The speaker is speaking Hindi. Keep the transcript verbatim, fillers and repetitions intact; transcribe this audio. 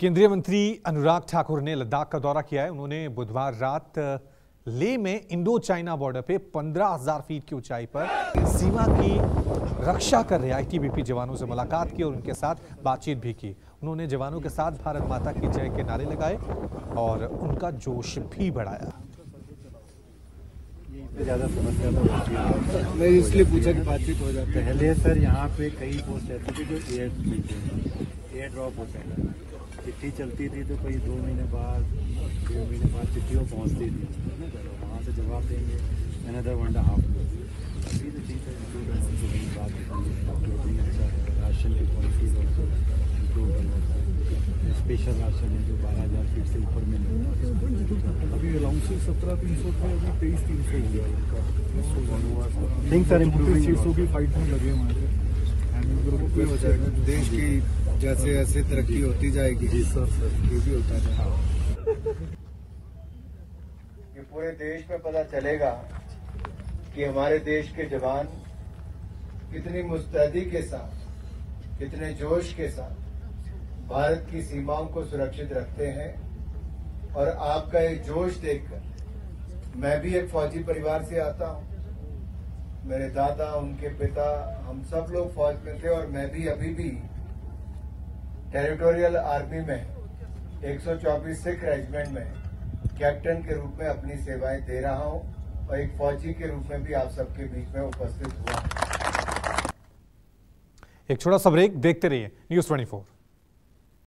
केंद्रीय मंत्री अनुराग ठाकुर ने लद्दाख का दौरा किया है। उन्होंने बुधवार रात ले में इंडो चाइना बॉर्डर पे पंद्रह हज़ार फीट की ऊंचाई पर सीमा की रक्षा कर रहे आई टी बी पी जवानों से मुलाकात की और उनके साथ बातचीत भी की। उन्होंने जवानों के साथ भारत माता की जय के नारे लगाए और उनका जोश भी बढ़ाया। ज़्यादा समस्या तो मैं इसलिए पूछा कि बातचीत हो जाती है। पहले सर यहाँ पे कई पोस्ट ऐसे थे जो एयर एयर ड्रॉप होते हैं, चिट्ठी चलती थी तो कई दो महीने बाद दो महीने बाद चिट्ठियों पहुँचती थी, वहाँ से जवाब देंगे अनदर वन एंड हाफ अभी तो ठीक है। राशन की पॉलिसीज स्पेशल राशन है जो बारह हज़ार फीट से ऊपर में अभी अलाउंसेस सत्रह तीन सौ पे अभी तेईस तीन सौ हो गया। उनतीस छः सौ की फाइट में लगे हमारे हो जाएगा। देश की जैसे जैसे तरक्की होती जाएगी जी सर सर ये भी होता जाएगा। ये पूरे देश में पता चलेगा कि हमारे देश के जवान कितनी मुस्तैदी के साथ कितने जोश के साथ भारत की सीमाओं को सुरक्षित रखते हैं। और आपका ये जोश देखकर मैं भी एक फौजी परिवार से आता हूँ। मेरे दादा उनके पिता हम सब लोग फौज में थे और मैं भी अभी भी टेरिटोरियल आर्मी में एक सौ चौबीस सिख रेजिमेंट में कैप्टन के रूप में अपनी सेवाएं दे रहा हूँ और एक फौजी के रूप में भी आप सबके बीच में उपस्थित हुआ। एक छोटा सा ब्रेक, देखते रहिए न्यूज ट्वेंटी फोर।